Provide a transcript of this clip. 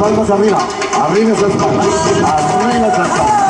Palmas arriba, arriba esas palmas, arriba esas palmas.